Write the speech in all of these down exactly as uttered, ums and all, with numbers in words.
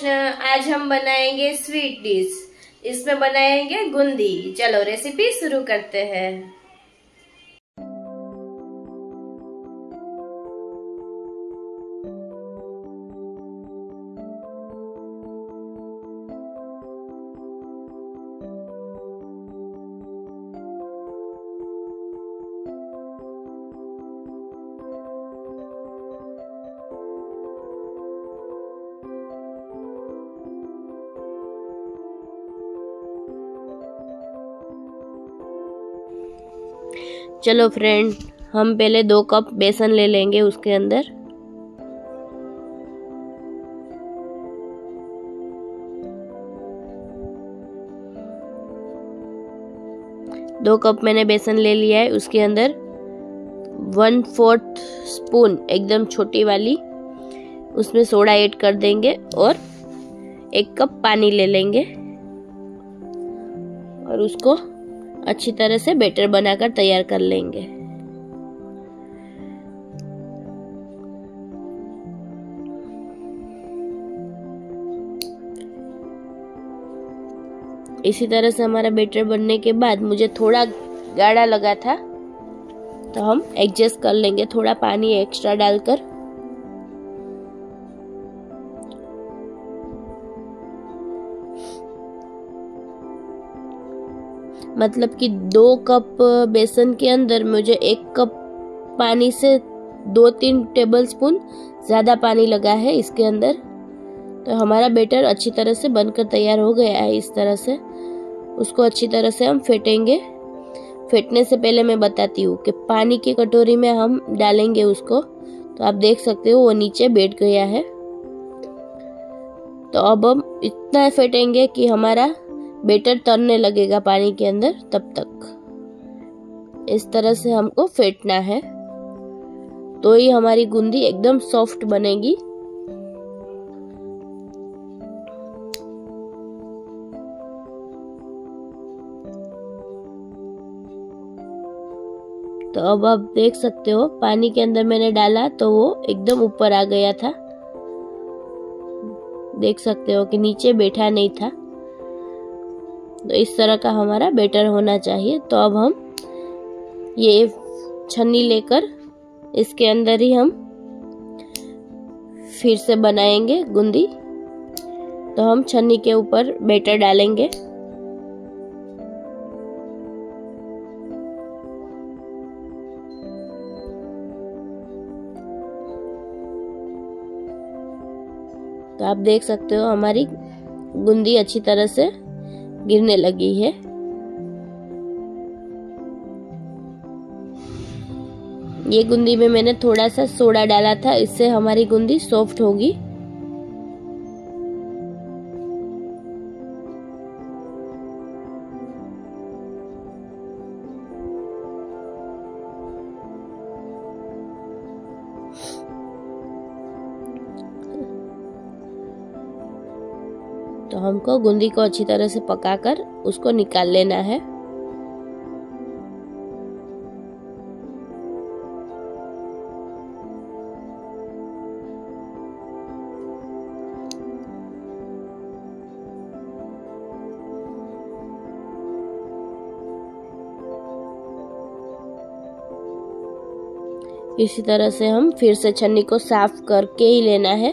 कृष्ण। आज हम बनाएंगे स्वीट डिश, इसमें बनाएंगे बूंदी। चलो रेसिपी शुरू करते हैं। चलो फ्रेंड, हम पहले दो कप बेसन ले लेंगे। उसके अंदर दो कप मैंने बेसन ले लिया है। उसके अंदर वन फोर्थ स्पून एकदम छोटी वाली उसमें सोडा ऐड कर देंगे और एक कप पानी ले लेंगे और उसको अच्छी तरह से बैटर बनाकर तैयार कर लेंगे। इसी तरह से हमारा बैटर बनने के बाद, मुझे थोड़ा गाढ़ा लगा था तो हम एडजस्ट कर लेंगे, थोड़ा पानी एक्स्ट्रा डालकर। मतलब कि दो कप बेसन के अंदर मुझे एक कप पानी से दो तीन टेबलस्पून ज़्यादा पानी लगा है इसके अंदर। तो हमारा बैटर अच्छी तरह से बनकर तैयार हो गया है। इस तरह से उसको अच्छी तरह से हम फेटेंगे। फेटने से पहले मैं बताती हूँ कि पानी की कटोरी में हम डालेंगे उसको। तो आप देख सकते हो वो नीचे बैठ गया है। तो अब हम इतना फेटेंगे कि हमारा बैटर तलने लगेगा पानी के अंदर। तब तक इस तरह से हमको फेंटना है, तो ही हमारी बूंदी एकदम सॉफ्ट बनेगी। तो अब आप देख सकते हो पानी के अंदर मैंने डाला तो वो एकदम ऊपर आ गया था। देख सकते हो कि नीचे बैठा नहीं था। तो इस तरह का हमारा बैटर होना चाहिए। तो अब हम ये छन्नी लेकर इसके अंदर ही हम फिर से बनाएंगे बूंदी। तो हम छन्नी के ऊपर बैटर डालेंगे। तो आप देख सकते हो हमारी बूंदी अच्छी तरह से गिरने लगी है। ये बूंदी में मैंने थोड़ा सा सोडा डाला था, इससे हमारी बूंदी सॉफ्ट होगी। तो हमको बूंदी को अच्छी तरह से पकाकर उसको निकाल लेना है। इसी तरह से हम फिर से छन्नी को साफ करके ही लेना है,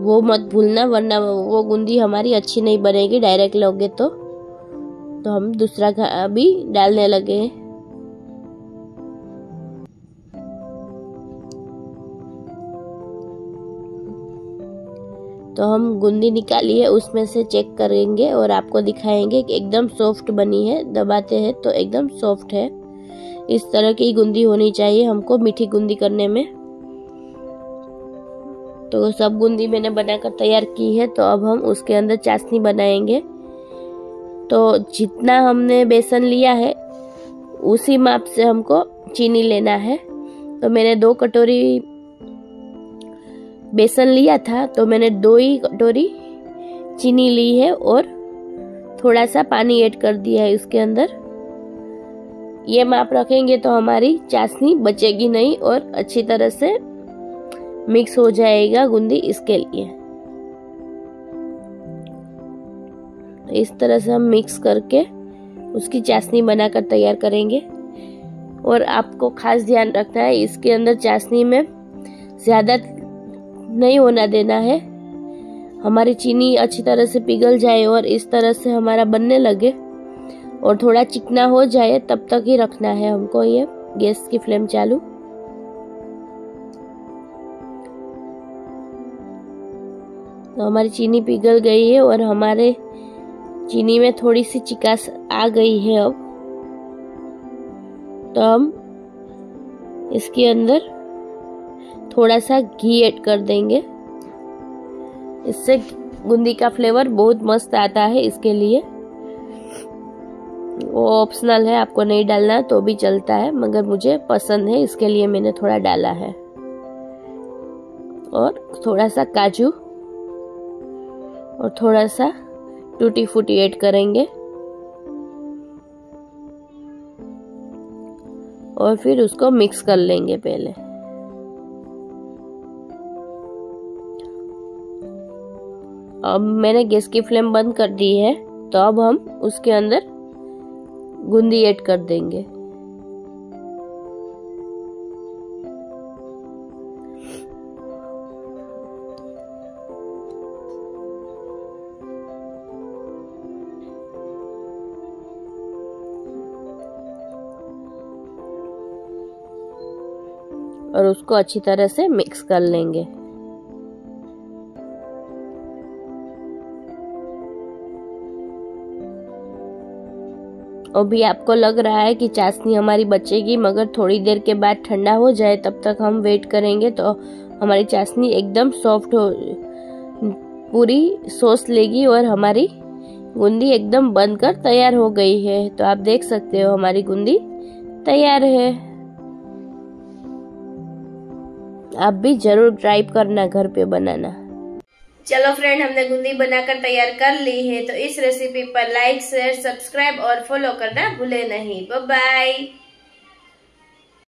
वो मत भूलना, वरना वो बूंदी हमारी अच्छी नहीं बनेगी। डायरेक्ट लोगे तो तो हम दूसरा भी डालने लगे। तो हम बूंदी निकाली है उसमें से चेक करेंगे और आपको दिखाएंगे कि एकदम सॉफ्ट बनी है। दबाते हैं तो एकदम सॉफ्ट है। इस तरह की बूंदी होनी चाहिए हमको मीठी बूंदी करने में। तो सब बूंदी मैंने बनाकर तैयार की है। तो अब हम उसके अंदर चाशनी बनाएंगे। तो जितना हमने बेसन लिया है उसी माप से हमको चीनी लेना है। तो मैंने दो कटोरी बेसन लिया था, तो मैंने दो ही कटोरी चीनी ली है और थोड़ा सा पानी ऐड कर दिया है इसके अंदर। ये माप रखेंगे तो हमारी चाशनी बचेगी नहीं और अच्छी तरह से मिक्स हो जाएगा बूंदी। इसके लिए इस तरह से हम मिक्स करके उसकी चाशनी बनाकर तैयार करेंगे। और आपको खास ध्यान रखना है, इसके अंदर चाशनी में ज़्यादा नहीं होना देना है। हमारी चीनी अच्छी तरह से पिघल जाए और इस तरह से हमारा बनने लगे और थोड़ा चिकना हो जाए तब तक ही रखना है हमको ये गैस की फ्लेम चालू। तो हमारी चीनी पिघल गई है और हमारे चीनी में थोड़ी सी चिकास आ गई है। अब तो हम इसके अंदर थोड़ा सा घी ऐड कर देंगे, इससे बूंदी का फ्लेवर बहुत मस्त आता है। इसके लिए वो ऑप्शनल है, आपको नहीं डालना तो भी चलता है, मगर मुझे पसंद है इसके लिए मैंने थोड़ा डाला है। और थोड़ा सा काजू और थोड़ा सा टूटी फूटी ऐड करेंगे और फिर उसको मिक्स कर लेंगे पहले। अब मैंने गैस की फ्लेम बंद कर दी है, तो अब हम उसके अंदर बूंदी ऐड कर देंगे। और उसको अच्छी तरह से मिक्स कर लेंगे। अभी आपको लग रहा है कि चाशनी हमारी बचेगी, मगर थोड़ी देर के बाद ठंडा हो जाए तब तक हम वेट करेंगे। तो हमारी चाशनी एकदम सॉफ्ट हो पूरी सॉस लेगी और हमारी बूंदी एकदम बनकर तैयार हो गई है। तो आप देख सकते हो हमारी बूंदी तैयार है। आप भी जरूर ट्राई करना, घर पे बनाना। चलो फ्रेंड, हमने बूंदी बनाकर तैयार कर ली है। तो इस रेसिपी पर लाइक शेयर सब्सक्राइब और फॉलो करना भूले नहीं। Bye bye.